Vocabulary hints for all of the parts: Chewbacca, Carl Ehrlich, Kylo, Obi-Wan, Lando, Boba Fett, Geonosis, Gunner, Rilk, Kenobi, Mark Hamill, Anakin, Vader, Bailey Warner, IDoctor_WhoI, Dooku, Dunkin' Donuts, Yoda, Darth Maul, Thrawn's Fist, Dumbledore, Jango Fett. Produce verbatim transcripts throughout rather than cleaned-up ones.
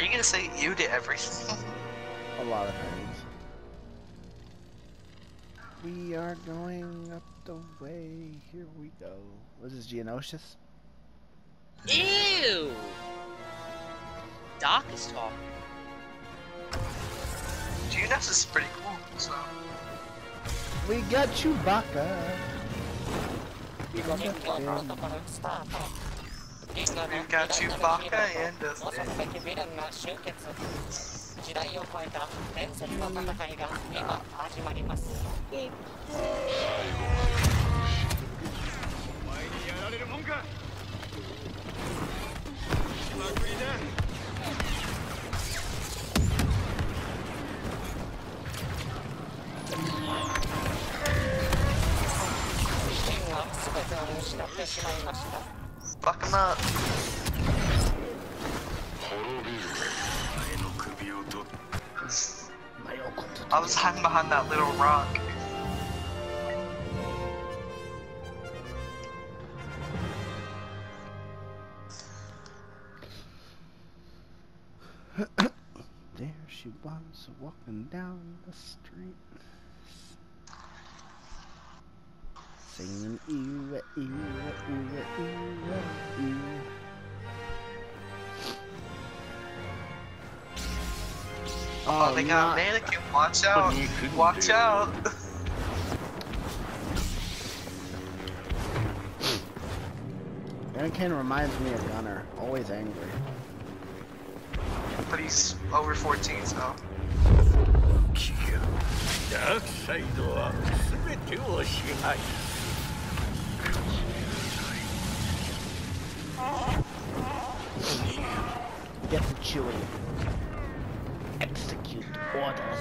Are you gonna say you did everything? A lot of things. We are going up the way. Here we go. What is this, Geonosis? Ew! Doc is talking. Geonosis is pretty cool, so. We got Chewbacca. We got Chewbacca and the Fuck him up. I was hiding behind that little rock. There she was, walking down the street. Singing ewa, ewa, ewa, ewa, ewa. Oh, oh, they got an Anakin, watch out! Watch out! Anakin reminds me of Gunner, always angry. But he's over fourteen, so. Dark side door, everything was behind. Get the Chewie. Execute orders.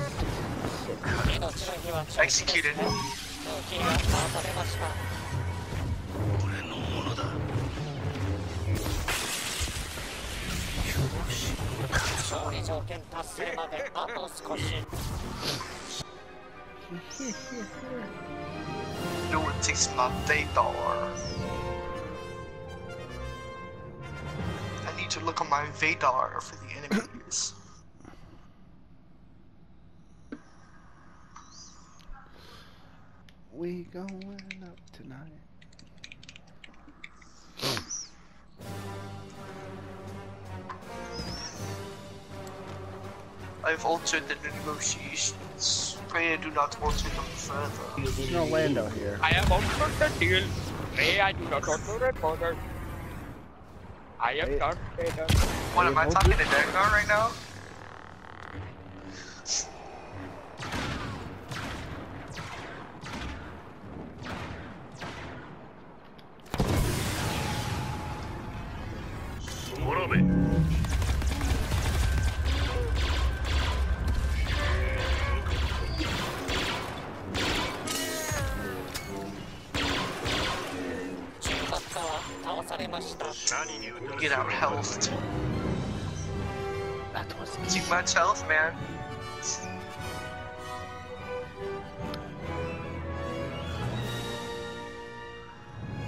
Executed. No one takes my Vader. To look on my Vader for the enemies. We going up tonight. I've altered the negotiations. Pray I do not alter them further. There's no Lando here. I have altered the deal. Pray I do not alter it further. I am Darth Vader. What, am I talking to Darth Maul right now? Get out health. That was too much health, man. I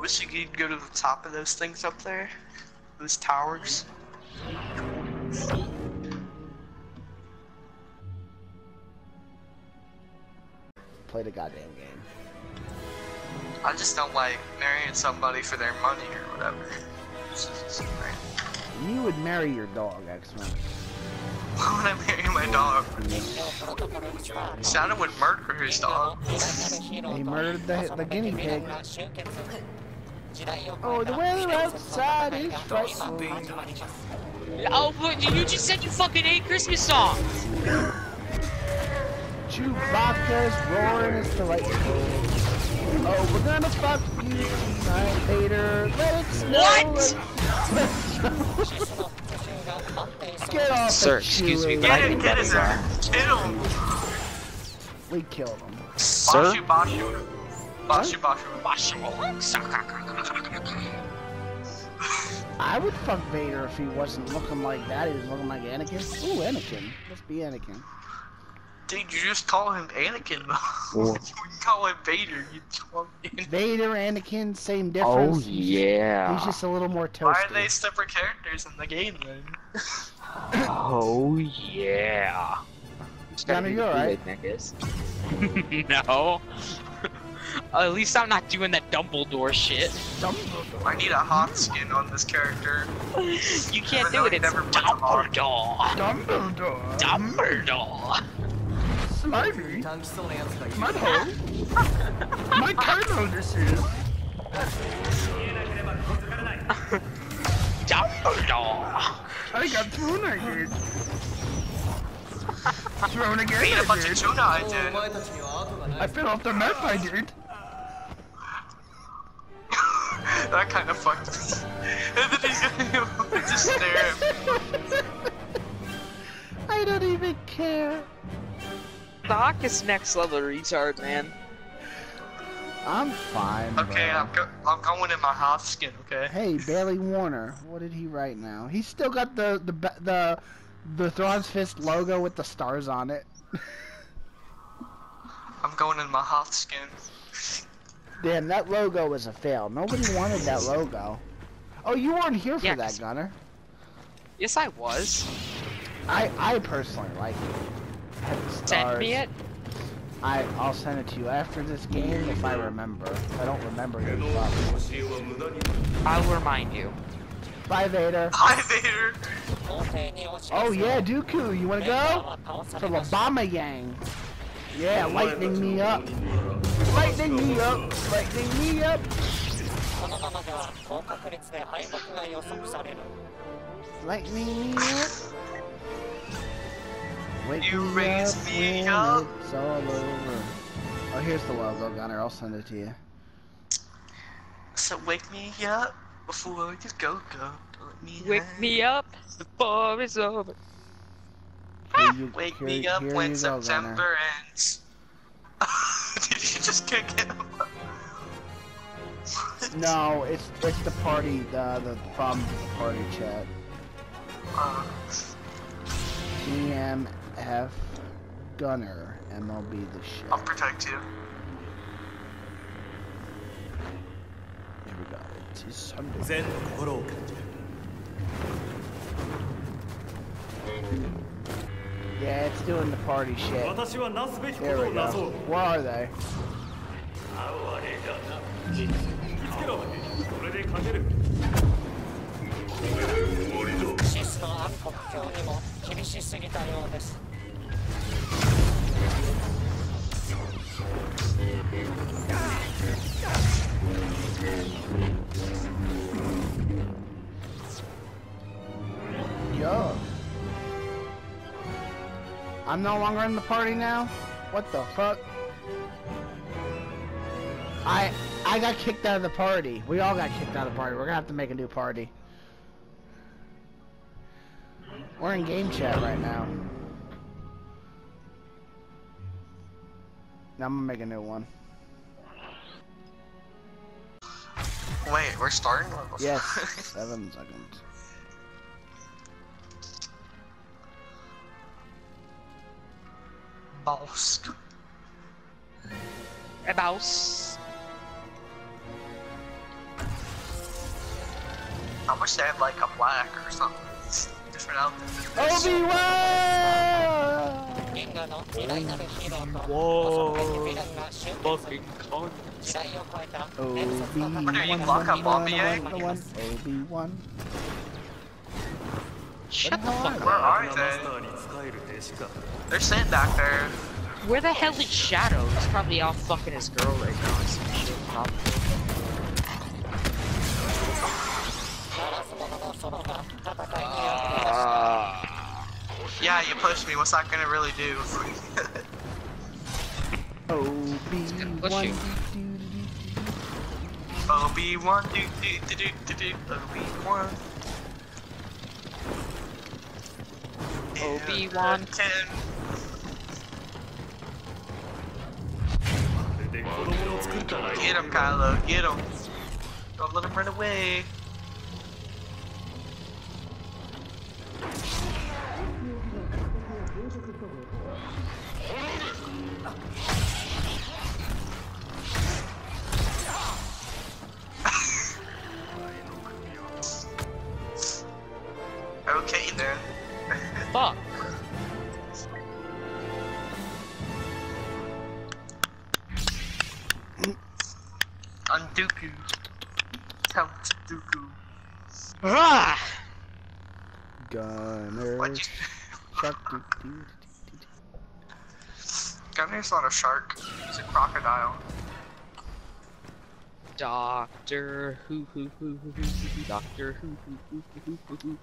wish you could go to the top of those things up there. Those towers. Play the goddamn game. I just don't like marrying somebody for their money or whatever. You would marry your dog, X-Men. Why would I marry my dog? Shadow would murder his dog. He murdered the, the guinea pig. Oh, the weather outside is frightful. Oh, but you just said you fucking hate Christmas songs! Chewbacca's roaring is delightful. Oh, we're gonna fuck you tonight, Vader. Let it snow. What? Get off, sir. Excuse me, but I think that is our kill. We killed him, sir. Bashu, bashu, bashu, bashu, bashu. I would fuck Vader if he wasn't looking like that. He was looking like Anakin. Ooh, Anakin. Let's be Anakin. Dude, you just call him Anakin, though. Well, you call him Vader. You call him Vader, Anakin, same difference. Oh, yeah. He's just a little more toasty. Why are they separate characters in the game, then? Oh, yeah. Gunner, you alright? No. At least I'm not doing that Dumbledore shit. Dumbledore. I need a hot skin on this character. You can't do it. It's Dumbledore. Dumbledore. Dumbledore. Slimy. My home. My Kylo, this is. Dumbledore. I got thrown again. Thrown again. I ate a bunch of tuna, I did. I fell off the map, I did. That kind of fucked me. And then he's gonna just stare at me. I don't even care. The Hawk is next level retard, man. I'm fine. Okay, bro. I'm go I'm going in my hot skin. Okay. Hey, Bailey Warner, what did he write now? He's still got the the the the Thrawn's Fist logo with the stars on it. I'm going in my hot skin. Damn, that logo was a fail. Nobody wanted that logo. Oh, you weren't here for yeah, that, Gunner. Yes, I was. I I personally like it. Send me it. I I'll send it to you after this game if I remember. If I don't remember. I'll remind you. Bye, Vader. Bye, Vader. Oh yeah, Dooku, you wanna go? From Obama Yang. Yeah, lightning me up. Lightning me up! Lightning me up! Lightning me up! Wake you me raise up me up! It's all over. Oh, here's the logo, Gunner. I'll send it to you. So wake me up before you go go. Let me wake up. me up before it's over. Ah! You, wake here, me up when September go, ends. Did you just kick him? No, it's it's the party, the the problem with the party chat. Uh, G M F Gunner M L B the shit. I'll protect you. Here we go. It's Sunday. Yeah, it's doing the party shit. There we go. Where are they? Yo. I'm no longer in the party now? What the fuck? I I got kicked out of the party. We all got kicked out of the party. We're gonna have to make a new party. We're in game chat right now. Now I'm gonna make a new one. Wait, we're starting? Yes, seven seconds. Boss. A boss. I wish they had like a black or something. Different outfit. Obi-Wan! Whoa. Fucking con. Obi-Wan. What are you, lock up Obi-Wan? Obi-Wan. Shut the fuck up. Where are they? They're sitting back there. Where the hell is Shadow? He's probably all fucking his girl right now or some shit, probably. Uh, yeah, you pushed me. What's that gonna really do? Obi-Wan. Obi-Wan. Obi-Wan. Obi-Wan. Get him, Kylo. Get him. Don't let him run away. Okay then. Fuck. I'm Dooku. Count Dooku. Ah! Gunner. What you... Gunner's not a shark. He's a crocodile. Doctor Who Who Who Who Who Who Doctor Who Who Who Who Who.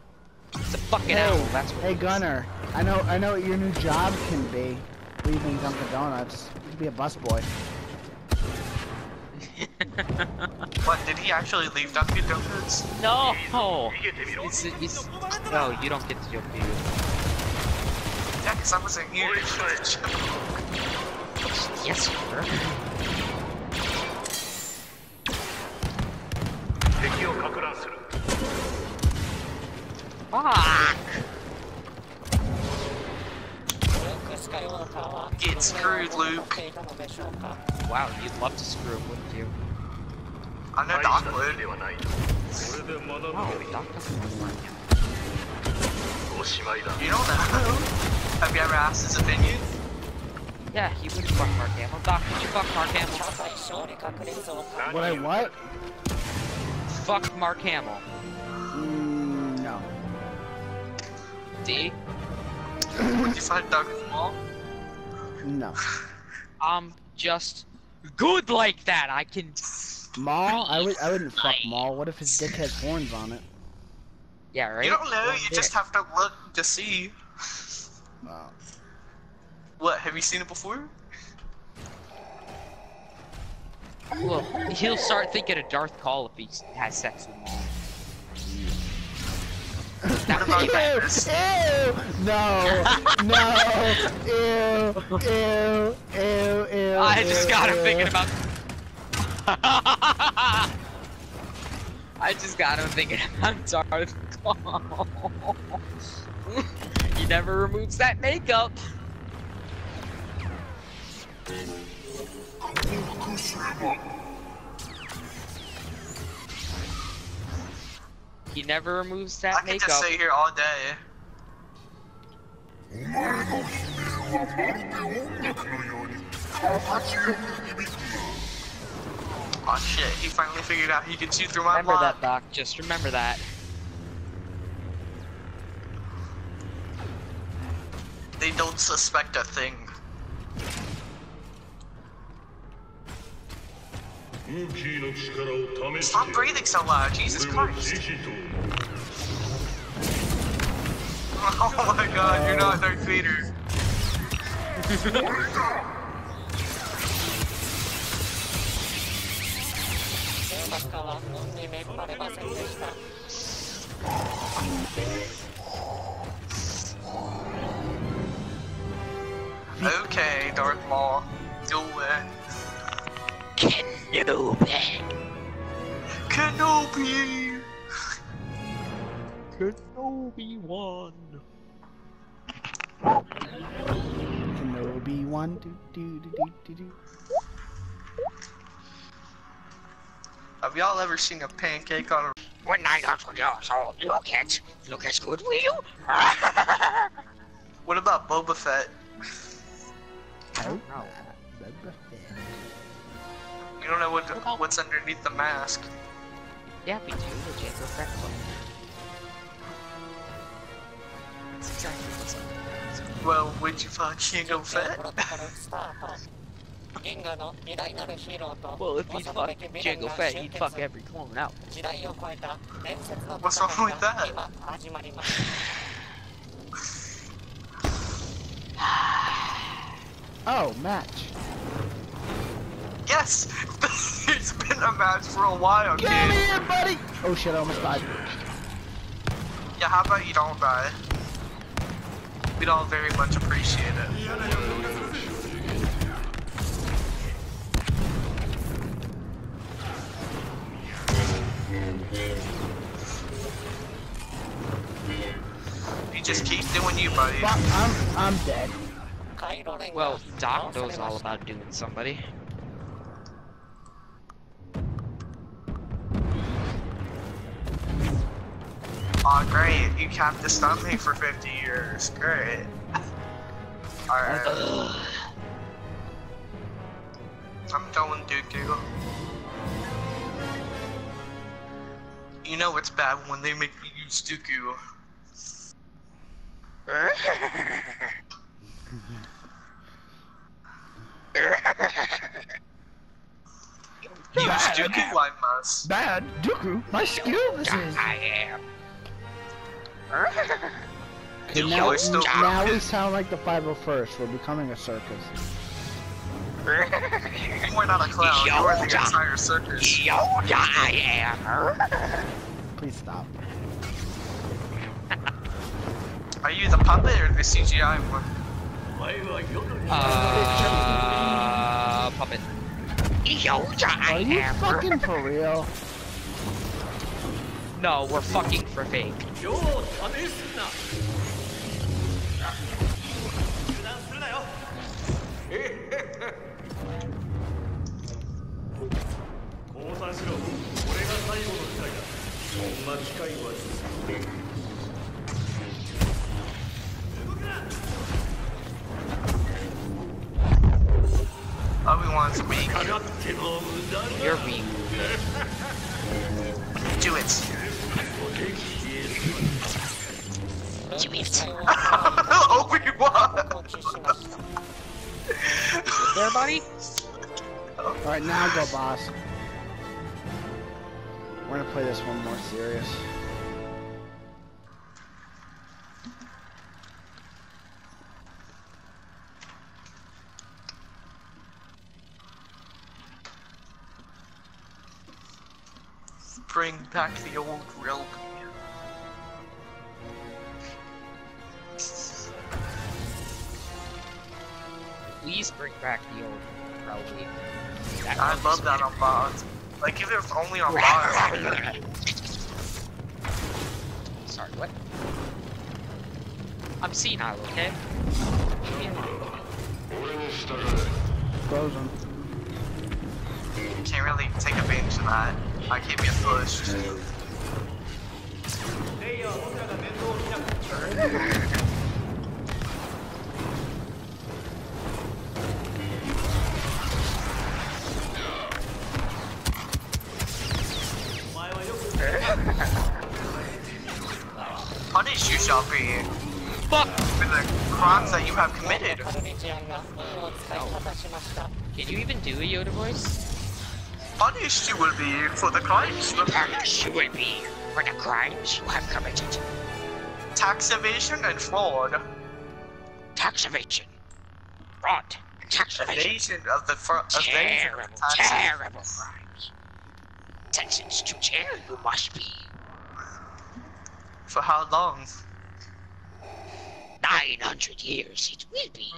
It's a fucking hey, owl. That's what hey it Gunner, is. I know I know what your new job can be. Leaving Dunkin' Donuts. You could be a busboy. What? Did he actually leave Dunkin' Donuts? No. It's, it's, no, you don't get to your view. Yeah, cause I wasn't here. Yes, sir. Fuck! Get screwed, Luke. Wow, you'd love to screw him, wouldn't you? I know Doc would. Oh, Doc doesn't like him. You don't know? Have you ever asked his opinion? Yeah, he would fuck Mark Hamill. Doc, would you fuck Mark Hamill? Would I what? Fuck Mark Hamill. Mm, no. D? Would you find Darth Maul? No. I'm just good like that. I can. Maul? I would. I wouldn't fuck Maul. What if his dick has horns on it? Yeah, right. You don't know. One you dick. Just have to look to see. Wow. What? Have you seen it before? Look, he'll start thinking of Darth Maul if he has sex with Maul. What about ew, this? Ew! No! No! Ew! Ew! Ew! Ew! I just ew, got him ew. Thinking about. I just got him thinking about Darth Maul. He never removes that makeup. He never removes that I makeup. I can just stay here all day. Oh shit, he finally figured out he could shoot through my remember block. Remember that, Doc. Just remember that. They don't suspect a thing. Stop breathing so loud, Jesus Christ! Oh my god, you're not Darth Vader! Okay, Darth Maul, do it. Kenobi! Kenobi! Kenobi one! Kenobi one, do do do do do. Have y'all ever seen a pancake on a- One night I forgot, so you can't look as good, will you? What about Boba Fett? I don't know. Boba Fett. You don't know what to, what's underneath the mask. Yeah, we do. The Jango Fett one. That's exactly what's under the mask. Well, would you fuck Jango Fett? Well, if he'd fuck Jango Fett, he'd fuck every clone out. What's wrong with that? Oh, match. Yes! It's been a match for a while, dude. Get in, buddy! Oh shit, I almost died. Yeah, how about you don't die? We'd all very much appreciate it. You just keep doing you, buddy. I'm, I'm dead. Well, Doc knows all about doing somebody. Aw, oh, great. You capped to stun me for fifty years. Great. Alright. Uh, I'm telling Dooku. You know it's bad when they make me use Dooku. Use Dooku, I must. Bad Dooku, my skill is. I am. Now, still now we sound like the five oh first. We're becoming a circus. We're not a clown. You're the entire circus. Yoda, I am. Please stop. Are you the puppet or the C G I one? Uh, puppet. Yoda, are you fucking for real? No, we're fucking for fake. Obi-Wan's weak. You're weak. Do it. Do it. Obi-Wan! There, buddy? Alright, now go, boss. We're gonna play this one more serious. Bring back the old Rilk. Please bring back the old Rilk. I love that on mods. Like, if it was only on mods. Sorry, what? I'm senile, okay? Frozen. Can't really take advantage of that. I can't get pushed. Punish you shall be. Fuck! For the crimes that you have committed. No. Can you even do a Yoda voice? Punished you will be for the crimes you have committed. Punished you will be for the crimes you have committed. Tax evasion and fraud. Tax evasion. Fraud. Tax evasion. Evasion of the fraud. Terrible, of the terrible crimes. Sentenced to jail you must be. For how long? nine hundred years it will be.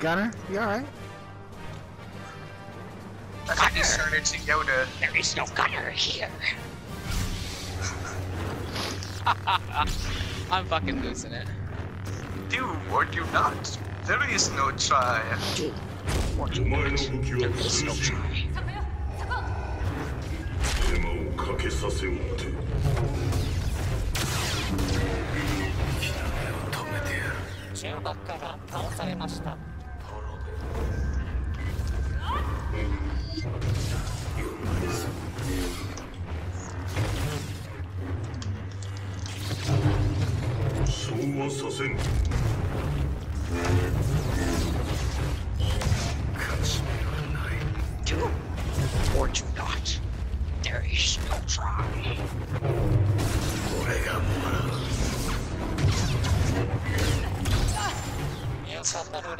Gunner, you alright? I think he's turning to Yoda. There is no Gunner here. I'm fucking losing it. Do or do not. There is no try. Do or do not. There is no try. Do or do not. There is no try.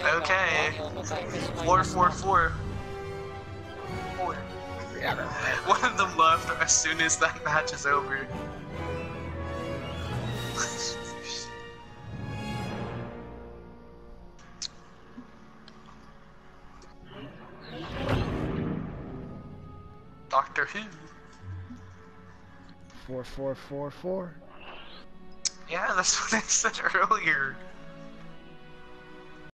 Okay. Four, four, four. Four. One of them left as soon as that match is over. Doctor Who. four four four four. Yeah, that's what I said earlier.